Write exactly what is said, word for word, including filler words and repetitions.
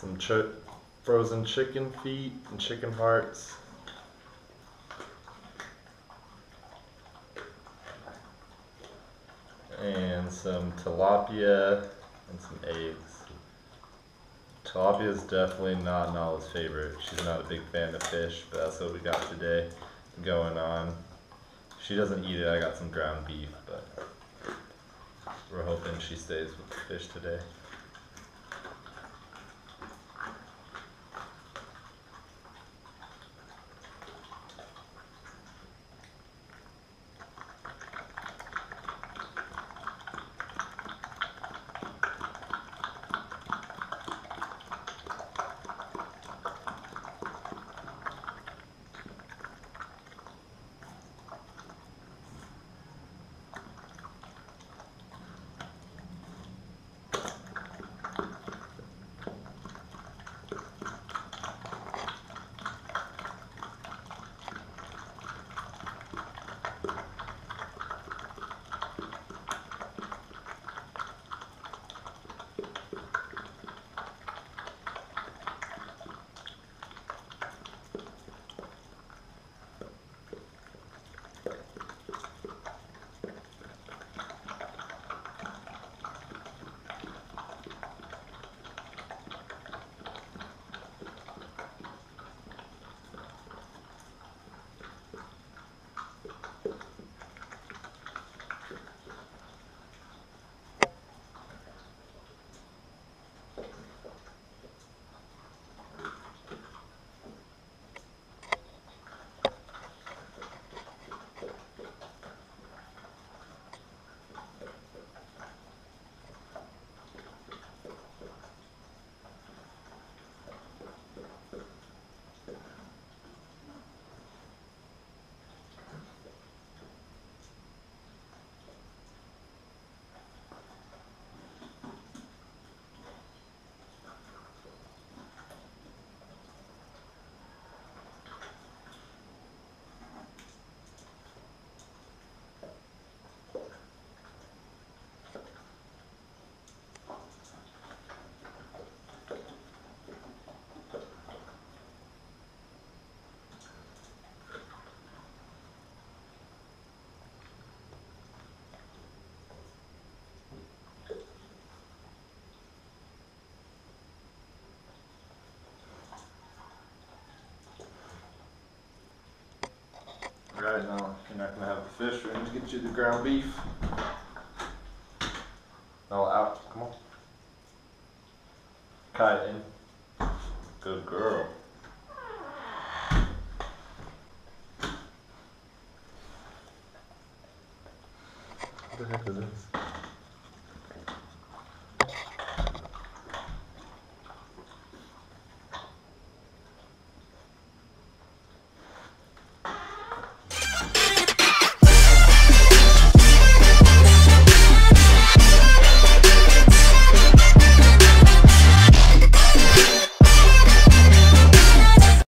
some ch frozen chicken feet and chicken hearts. And some tilapia and some eggs. Tilapia is definitely not Nala's favorite. She's not a big fan of fish, but that's what we got today going on. If she doesn't eat it, I got some ground beef, but we're hoping she stays with the fish today. Alright, Nala, you're not going to have a fish. We're going to get you the ground beef. Nala, out. Come on. Kai, in. Good girl. What the heck is this?